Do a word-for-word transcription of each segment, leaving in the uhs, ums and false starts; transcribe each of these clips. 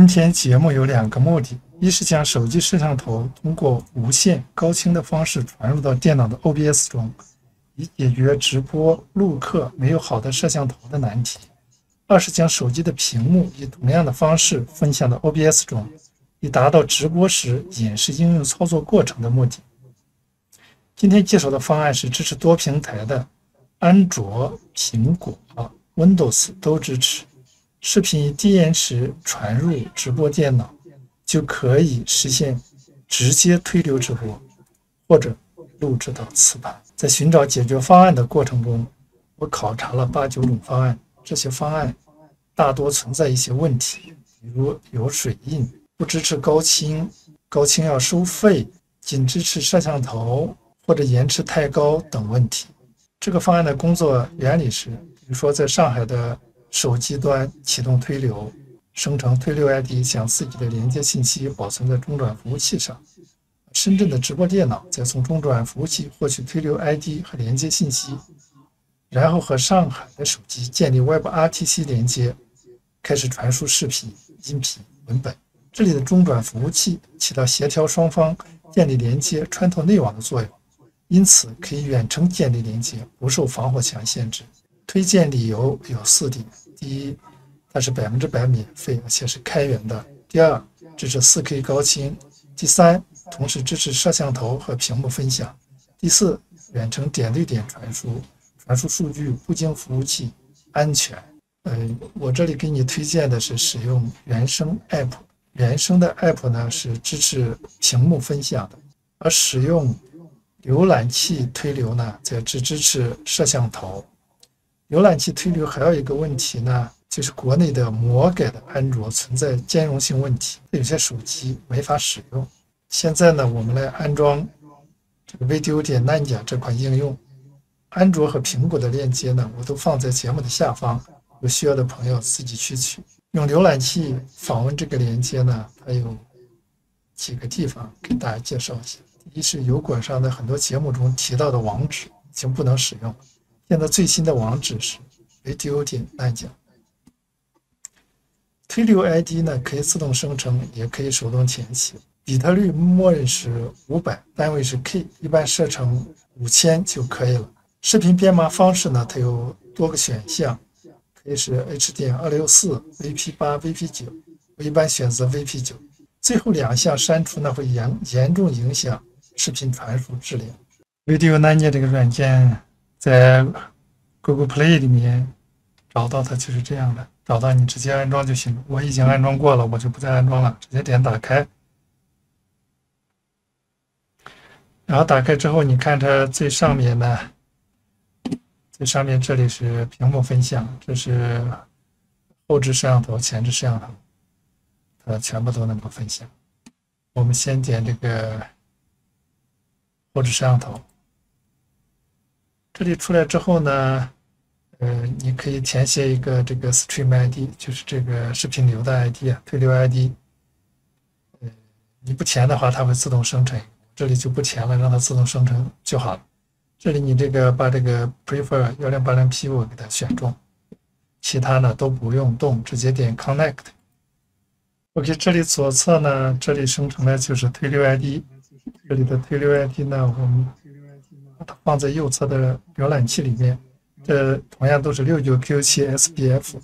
今天节目有两个目的，一是将手机摄像头通过无线高清的方式传入到电脑的 O B S 中，以解决直播录课没有好的摄像头的难题；二是将手机的屏幕以同样的方式分享到 O B S 中，以达到直播时演示应用操作过程的目的。今天介绍的方案是支持多平台的，安卓、苹果、Windows 都支持。视频以低延迟传入直播电脑，就可以实现直接推流直播，或者录制到磁盘。在寻找解决方案的过程中，我考察了八九种方案，这些方案大多存在一些问题，比如有水印、不支持高清、高清要收费、仅支持摄像头或者延迟太高等问题。这个方案的工作原理是，比如说在上海的手机端启动推流，生成推流 I D， 将自己的连接信息保存在中转服务器上。深圳的直播电脑再从中转服务器获取推流 I D 和连接信息，然后和上海的手机建立 Web R T C 连接，开始传输视频、音频、文本。这里的中转服务器起到协调双方建立连接、穿透内网的作用，因此可以远程建立连接，不受防火墙限制。推荐理由有四点：第一，它是百分之百免费，而且是开源的；第二，支持 四K 高清；第三，同时支持摄像头和屏幕分享；第四，远程点对点传输，传输数据不经服务器，安全。呃，我这里给你推荐的是使用原生 App， 原生的 App 呢是支持屏幕分享的，而使用浏览器推流呢，则只支持摄像头。浏览器推流还有一个问题呢，就是国内的魔改的安卓存在兼容性问题，有些手机没法使用。现在呢，我们来安装这个 V D O.Ninja 这款应用。安卓和苹果的链接呢，我都放在节目的下方，有需要的朋友自己去取。用浏览器访问这个链接呢，它有几个地方给大家介绍一下。第一是油管上的很多节目中提到的网址已经不能使用。现在最新的网址是 V D O.Ninja。推流 I D 呢可以自动生成，也可以手动填写。比特率默认是五百，单位是 K， 一般设成五千就可以了。视频编码方式呢，它有多个选项，可以是 H D M 二六四、V P 八、V P 九， 我一般选择 V P 九。最后两项删除呢，会严严重影响视频传输质量。V D O.Ninja 这个软件，在 Google Play 里面找到它就是这样的，找到你直接安装就行了。我已经安装过了，我就不再安装了，直接点打开。然后打开之后，你看它最上面呢，最上面这里是屏幕分享，这是后置摄像头、前置摄像头，它全部都能够分享。我们先点这个后置摄像头。这里出来之后呢，呃，你可以填写一个这个 stream I D， 就是这个视频流的 I D 啊，推流 I D。呃，你不填的话，它会自动生成。这里就不填了，让它自动生成就好了。这里你这个把这个 prefer 一零八零 P 我给它选中，其他呢都不用动，直接点 connect。OK， 这里左侧呢，这里生成的就是推流 I D。这里的推流 I D 呢，我们放在右侧的浏览器里面，这同样都是 六九 Q 七 S B F。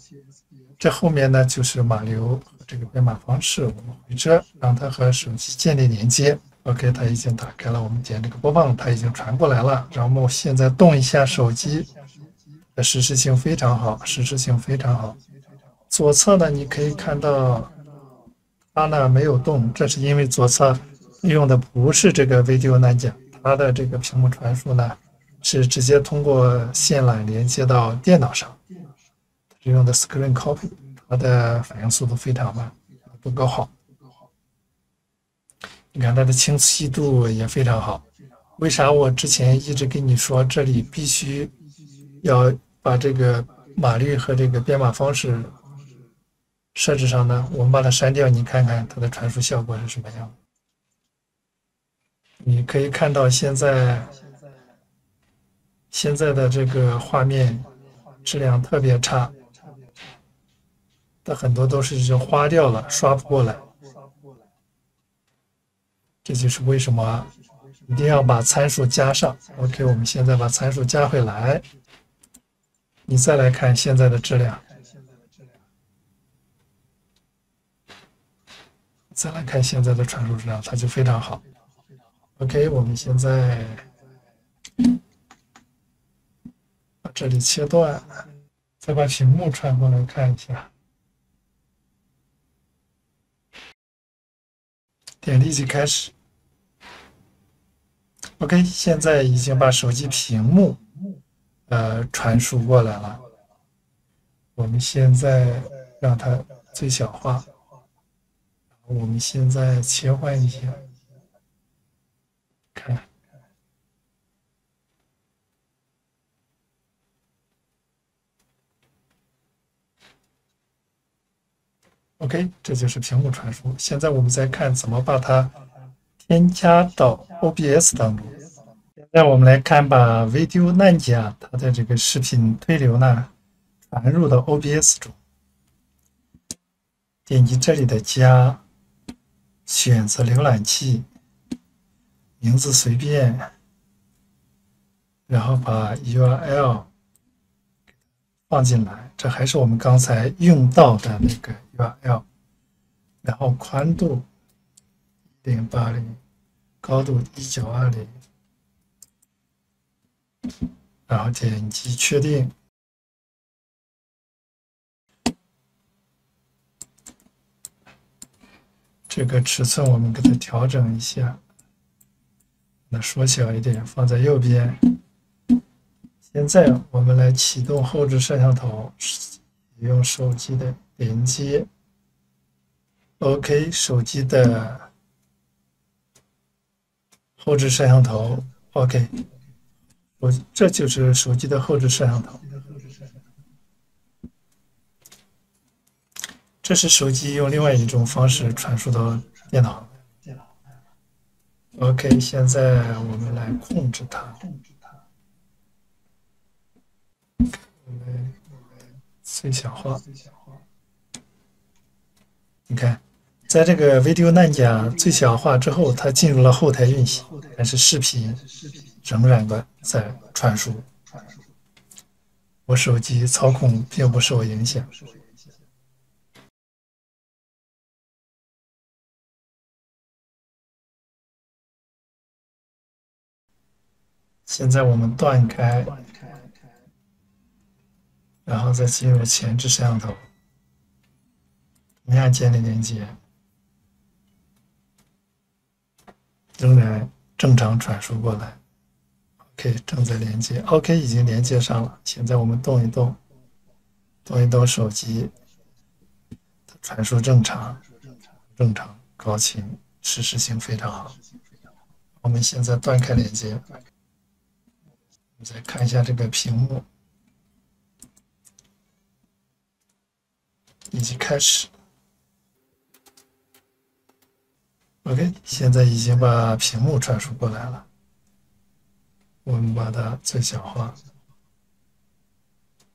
这后面呢就是码流和这个编码方式。我们回车，让它和手机建立连接。OK， 它已经打开了。我们点这个播放，它已经传过来了。然后我现在动一下手机，实时性非常好，实时性非常好。左侧呢，你可以看到它呢没有动，这是因为左侧用的不是这个 V D O.Ninja。它的这个屏幕传输呢，是直接通过线缆连接到电脑上，它用的 Screen Copy， 它的反应速度非常慢，不够好。你看它的清晰度也非常好。为啥我之前一直跟你说这里必须要把这个码率和这个编码方式设置上呢？我们把它删掉，你看看它的传输效果是什么样的。你可以看到现在现在的这个画面质量特别差，但很多都是就花掉了，刷不过来。这就是为什么一定要把参数加上。OK， 我们现在把参数加回来，你再来看现在的质量，再来看现在的传输质量，它就非常好。OK， 我们现在把这里切断，再把屏幕传过来看一下。点立即开始。OK， 现在已经把手机屏幕呃传输过来了。我们现在让它最小化。我们现在切换一下。看，OK， 这就是屏幕传输。现在我们再看怎么把它添加到 O B S 当中。现在我们来看把 V D O.Ninja 它的这个视频推流呢传入到 O B S 中。点击这里的加，选择浏览器。名字随便，然后把 U R L 放进来，这还是我们刚才用到的那个 U R L， 然后宽度 一零八零， 高度 一九二零， 然后点击确定，这个尺寸我们给它调整一下。缩小一点，放在右边。现在我们来启动后置摄像头，用手机的连接。OK， 手机的后置摄像头。OK， 我这就是手机的后置摄像头。这是手机用另外一种方式传输到电脑。OK， 现在我们来控制它。我们最小化。你看，在这个 V D O.Ninja 最小化之后，它进入了后台运行，但是视频仍然的在传输。我手机操控并不受影响。现在我们断开，然后再进入前置摄像头，同样建立连接，仍然正常传输过来。OK， 正在连接。OK， 已经连接上了。现在我们动一动，动一动手机，传输正常，正常，高清，实时性非常好。我们现在断开连接。再看一下这个屏幕，以及开始。OK， 现在已经把屏幕传输过来了。我们把它最小化，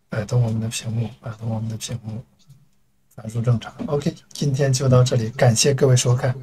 摆动我们的屏幕，摆动我们的屏幕，传输正常。OK， 今天就到这里，感谢各位收看。